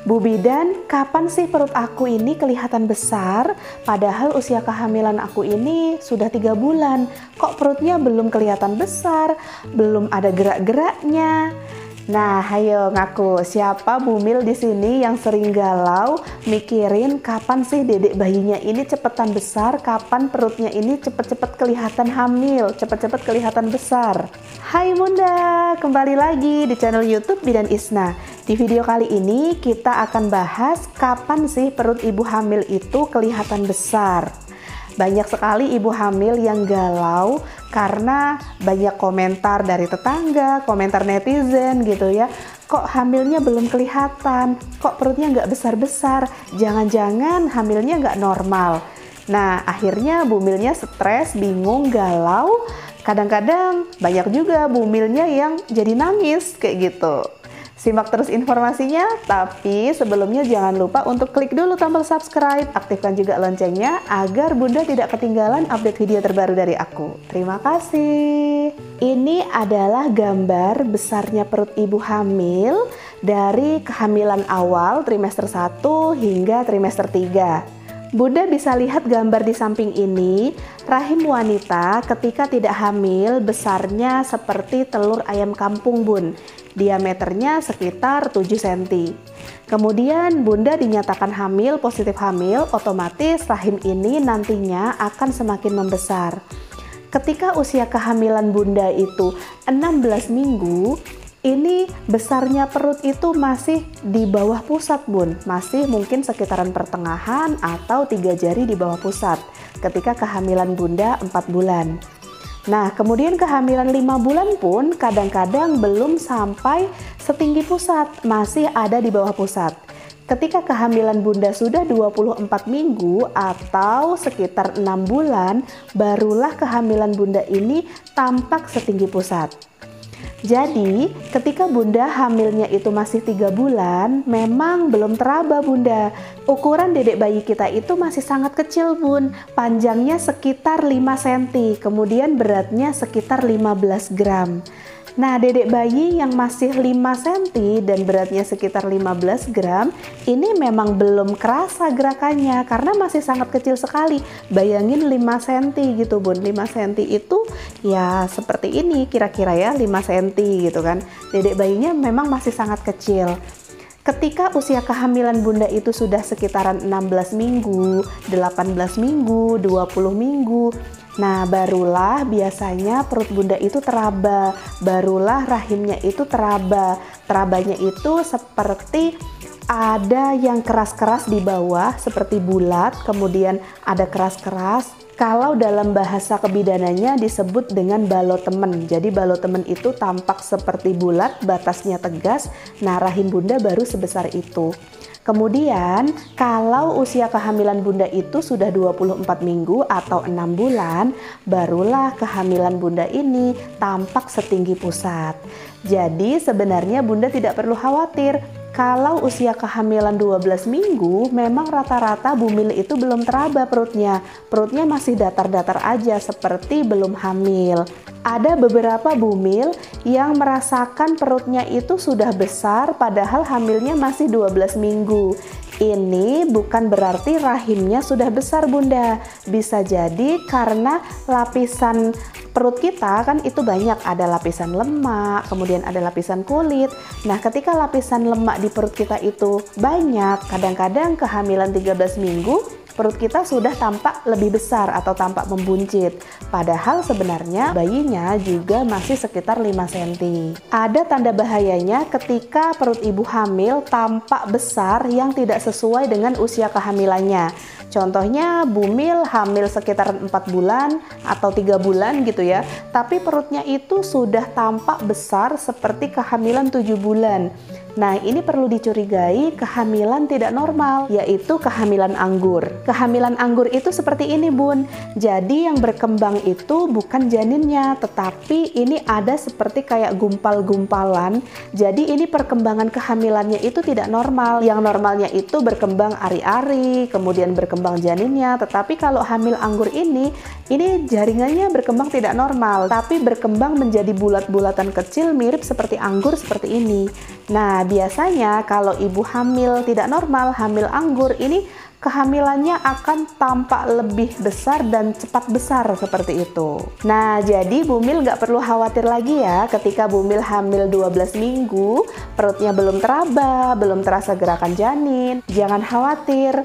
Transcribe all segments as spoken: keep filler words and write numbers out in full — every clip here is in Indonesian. Bu Bidan, kapan sih perut aku ini kelihatan besar? Padahal usia kehamilan aku ini sudah tiga bulan. Kok perutnya belum kelihatan besar? Belum ada gerak-geraknya. Nah, ayo ngaku, siapa bumil di sini yang sering galau mikirin kapan sih dedek bayinya ini cepetan besar, kapan perutnya ini cepet-cepet kelihatan hamil, cepet-cepet kelihatan besar. Hai Bunda, kembali lagi di channel YouTube Bidan Isna. Di video kali ini kita akan bahas kapan sih perut ibu hamil itu kelihatan besar. Banyak sekali ibu hamil yang galau karena banyak komentar dari tetangga, komentar netizen gitu ya. Kok hamilnya belum kelihatan? Kok perutnya nggak besar-besar? Jangan-jangan hamilnya nggak normal. Nah, akhirnya bumilnya stres, bingung, galau. Kadang-kadang banyak juga bumilnya yang jadi nangis kayak gitu. Simak terus informasinya, tapi sebelumnya jangan lupa untuk klik dulu tombol subscribe, aktifkan juga loncengnya agar Bunda tidak ketinggalan update video terbaru dari aku. Terima kasih. Ini adalah gambar besarnya perut ibu hamil dari kehamilan awal trimester satu hingga trimester tiga. Bunda bisa lihat gambar di samping ini, rahim wanita ketika tidak hamil besarnya seperti telur ayam kampung bun, diameternya sekitar tujuh sentimeter. Kemudian Bunda dinyatakan hamil, positif hamil, otomatis rahim ini nantinya akan semakin membesar. Ketika usia kehamilan Bunda itu enam belas minggu, ini besarnya perut itu masih di bawah pusat bun, masih mungkin sekitaran pertengahan atau tiga jari di bawah pusat ketika kehamilan Bunda empat bulan. Nah, kemudian kehamilan lima bulan pun kadang-kadang belum sampai setinggi pusat, masih ada di bawah pusat. Ketika kehamilan Bunda sudah dua puluh empat minggu atau sekitar enam bulan, barulah kehamilan Bunda ini tampak setinggi pusat. Jadi, ketika Bunda hamilnya itu masih tiga bulan, memang belum teraba Bunda. Ukuran dedek bayi kita itu masih sangat kecil, Bun. Panjangnya sekitar lima sentimeter, kemudian beratnya sekitar lima belas gram. Nah, dedek bayi yang masih lima sentimeter dan beratnya sekitar lima belas gram, ini memang belum kerasa gerakannya karena masih sangat kecil sekali. Bayangin lima sentimeter gitu, Bun. lima sentimeter itu ya seperti ini kira-kira ya, lima sentimeter gitu kan. Dedek bayinya memang masih sangat kecil. Ketika usia kehamilan Bunda itu sudah sekitaran enam belas minggu, delapan belas minggu, dua puluh minggu. Nah, barulah biasanya perut Bunda itu teraba, barulah rahimnya itu teraba. Terabanya itu seperti ada yang keras-keras di bawah, seperti bulat, kemudian ada keras-keras. Kalau dalam bahasa kebidanannya disebut dengan balotemen. Jadi balotemen itu tampak seperti bulat, batasnya tegas. Nah, rahim Bunda baru sebesar itu. Kemudian kalau usia kehamilan Bunda itu sudah dua puluh empat minggu atau enam bulan, barulah kehamilan Bunda ini tampak setinggi pusat. Jadi sebenarnya Bunda tidak perlu khawatir. Kalau usia kehamilan dua belas minggu, memang rata-rata bumil itu belum teraba perutnya. Perutnya masih datar-datar aja seperti belum hamil. Ada beberapa bumil yang merasakan perutnya itu sudah besar padahal hamilnya masih dua belas minggu. Ini bukan berarti rahimnya sudah besar Bunda. Bisa jadi karena lapisan perut kita kan itu banyak, ada lapisan lemak, kemudian ada lapisan kulit. Nah, ketika lapisan lemak di perut kita itu banyak, kadang-kadang kehamilan tiga belas minggu perut kita sudah tampak lebih besar atau tampak membuncit. Padahal sebenarnya bayinya juga masih sekitar lima sentimeter. Ada tanda bahayanya ketika perut ibu hamil tampak besar yang tidak sesuai dengan usia kehamilannya. Contohnya bumil hamil sekitar empat bulan atau tiga bulan gitu ya, tapi perutnya itu sudah tampak besar seperti kehamilan tujuh bulan. Nah, ini perlu dicurigai kehamilan tidak normal, yaitu kehamilan anggur. Kehamilan anggur itu seperti ini, Bun. Jadi yang berkembang itu bukan janinnya, tetapi ini ada seperti kayak gumpal-gumpalan. Jadi ini perkembangan kehamilannya itu tidak normal. Yang normalnya itu berkembang ari-ari, kemudian berkembang berkembang janinnya. Tetapi kalau hamil anggur ini, ini jaringannya berkembang tidak normal, tapi berkembang menjadi bulat-bulatan kecil mirip seperti anggur seperti ini. Nah, biasanya kalau ibu hamil tidak normal, hamil anggur ini kehamilannya akan tampak lebih besar dan cepat besar seperti itu. Nah, jadi bumil nggak perlu khawatir lagi ya ketika bumil hamil dua belas minggu, perutnya belum teraba, belum terasa gerakan janin. Jangan khawatir.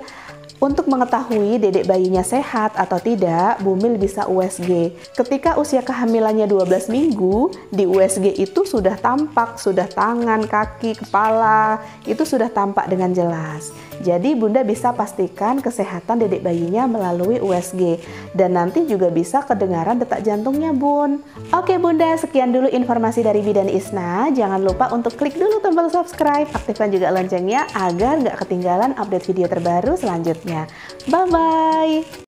Untuk mengetahui dedek bayinya sehat atau tidak, bumil bisa U S G. Ketika usia kehamilannya dua belas minggu, di U S G itu sudah tampak, sudah tangan, kaki, kepala, itu sudah tampak dengan jelas. Jadi bunda bisa pastikan kesehatan dedek bayinya melalui U S G. Dan nanti juga bisa kedengaran detak jantungnya, bun. Oke bunda, sekian dulu informasi dari Bidan Isna. Jangan lupa untuk klik dulu tombol subscribe, aktifkan juga loncengnya agar nggak ketinggalan update video terbaru selanjutnya. Bye-bye!